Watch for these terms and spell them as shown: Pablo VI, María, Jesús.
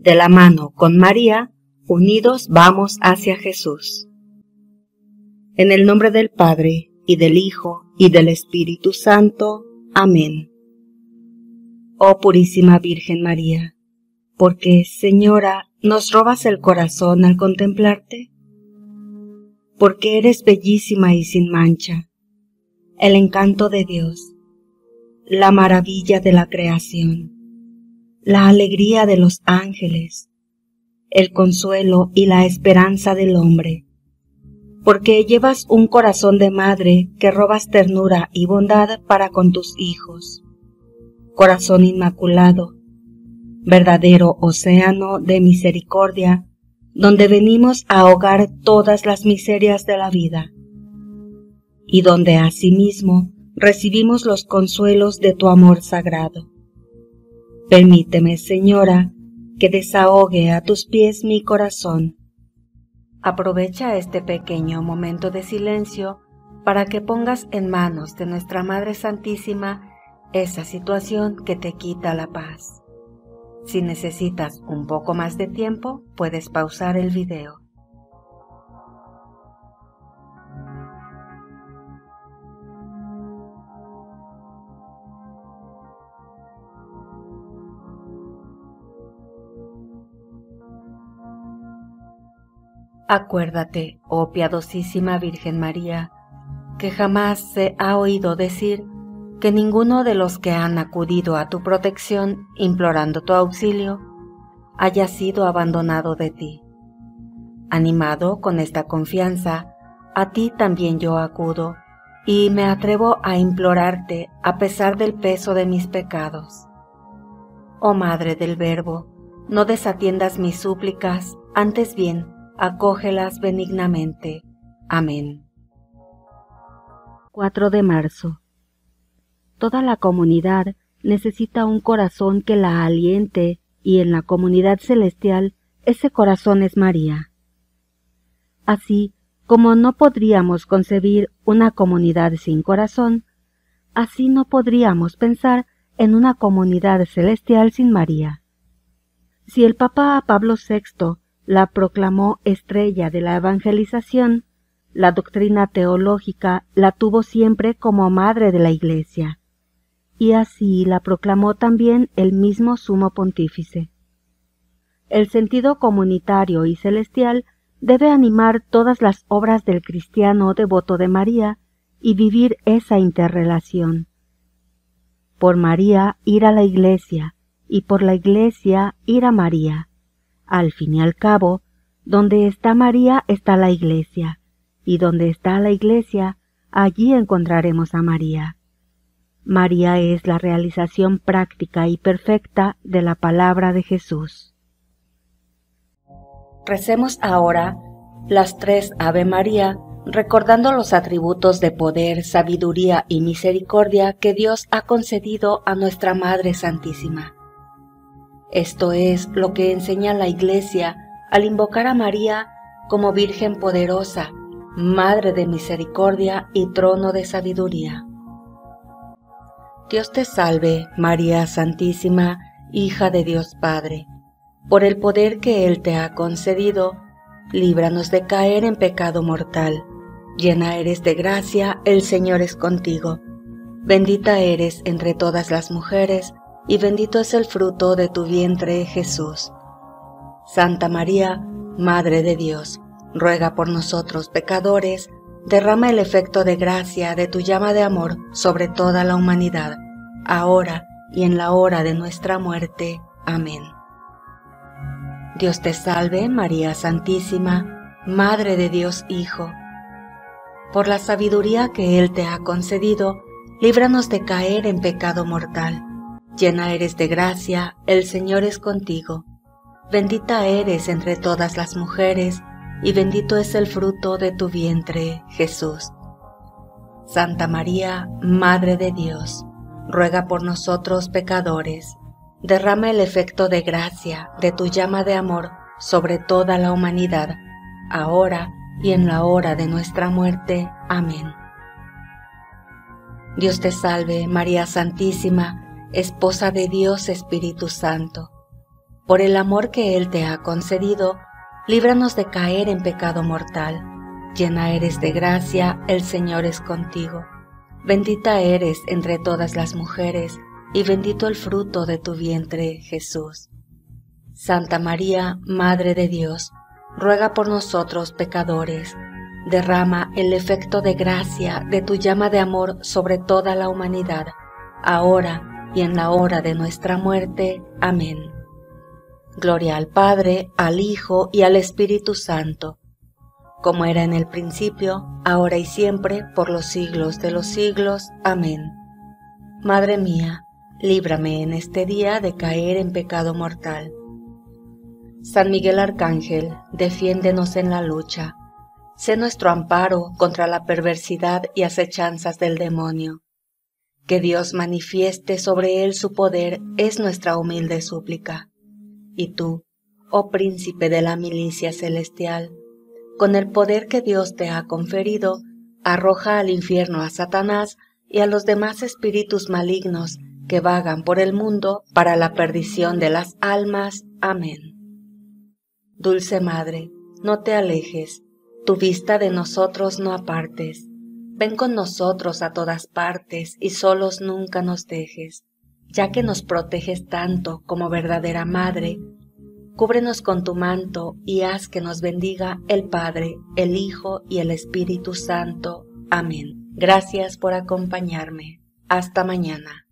De la mano con María, unidos vamos hacia Jesús. En el nombre del Padre, y del Hijo, y del Espíritu Santo. Amén. Oh Purísima Virgen María, ¿por qué, Señora, nos robas el corazón al contemplarte? Porque eres bellísima y sin mancha, el encanto de Dios, la maravilla de la creación, la alegría de los ángeles, el consuelo y la esperanza del hombre, porque llevas un corazón de madre que robas ternura y bondad para con tus hijos. Corazón inmaculado, verdadero océano de misericordia, donde venimos a ahogar todas las miserias de la vida, y donde asimismo recibimos los consuelos de tu amor sagrado. Permíteme, Señora, que desahogue a tus pies mi corazón. Aprovecha este pequeño momento de silencio para que pongas en manos de nuestra Madre Santísima esa situación que te quita la paz. Si necesitas un poco más de tiempo, puedes pausar el video. Acuérdate, oh piadosísima Virgen María, que jamás se ha oído decir que ninguno de los que han acudido a tu protección implorando tu auxilio haya sido abandonado de ti. Animado con esta confianza, a ti también yo acudo y me atrevo a implorarte a pesar del peso de mis pecados. Oh Madre del Verbo, no desatiendas mis súplicas, antes bien, acógelas benignamente. Amén. 4 de marzo. Toda la comunidad necesita un corazón que la aliente, y en la comunidad celestial ese corazón es María. Así como no podríamos concebir una comunidad sin corazón, así no podríamos pensar en una comunidad celestial sin María. Si el Papa Pablo VI la proclamó estrella de la evangelización, la doctrina teológica la tuvo siempre como madre de la Iglesia, y así la proclamó también el mismo Sumo Pontífice. El sentido comunitario y celestial debe animar todas las obras del cristiano devoto de María y vivir esa interrelación. Por María ir a la Iglesia, y por la Iglesia ir a María. Al fin y al cabo, donde está María está la Iglesia, y donde está la Iglesia, allí encontraremos a María. María es la realización práctica y perfecta de la palabra de Jesús. Recemos ahora las 3 Ave María, recordando los atributos de poder, sabiduría y misericordia que Dios ha concedido a nuestra Madre Santísima. Esto es lo que enseña la Iglesia al invocar a María como Virgen poderosa, Madre de misericordia y trono de sabiduría. Dios te salve, María Santísima, hija de Dios Padre. Por el poder que Él te ha concedido, líbranos de caer en pecado mortal. Llena eres de gracia, el Señor es contigo. Bendita eres entre todas las mujeres, y bendito es el fruto de tu vientre, Jesús. Santa María, Madre de Dios, ruega por nosotros pecadores, derrama el efecto de gracia de tu llama de amor sobre toda la humanidad, ahora y en la hora de nuestra muerte. Amén. Dios te salve, María Santísima, Madre de Dios Hijo. Por la sabiduría que Él te ha concedido, líbranos de caer en pecado mortal. Llena eres de gracia, el Señor es contigo. Bendita eres entre todas las mujeres, y bendito es el fruto de tu vientre, Jesús. Santa María, Madre de Dios, ruega por nosotros pecadores. Derrama el efecto de gracia de tu llama de amor sobre toda la humanidad, ahora y en la hora de nuestra muerte. Amén. Dios te salve, María Santísima, Esposa de Dios Espíritu Santo. Por el amor que Él te ha concedido, líbranos de caer en pecado mortal. Llena eres de gracia, el Señor es contigo. Bendita eres entre todas las mujeres, y bendito el fruto de tu vientre, Jesús. Santa María, Madre de Dios, ruega por nosotros pecadores. Derrama el efecto de gracia de tu llama de amor sobre toda la humanidad, ahora y en la hora de nuestra muerte. Amén. Gloria al Padre, al Hijo y al Espíritu Santo, como era en el principio, ahora y siempre, por los siglos de los siglos. Amén. Madre mía, líbrame en este día de caer en pecado mortal. San Miguel Arcángel, defiéndenos en la lucha. Sé nuestro amparo contra la perversidad y acechanzas del demonio. Que Dios manifieste sobre él su poder es nuestra humilde súplica. Y tú, oh príncipe de la milicia celestial, con el poder que Dios te ha conferido, arroja al infierno a Satanás y a los demás espíritus malignos que vagan por el mundo para la perdición de las almas. Amén. Dulce Madre, no te alejes, tu vista de nosotros no apartes. Ven con nosotros a todas partes y solos nunca nos dejes. Ya que nos proteges tanto como verdadera Madre, cúbrenos con tu manto y haz que nos bendiga el Padre, el Hijo y el Espíritu Santo. Amén. Gracias por acompañarme. Hasta mañana.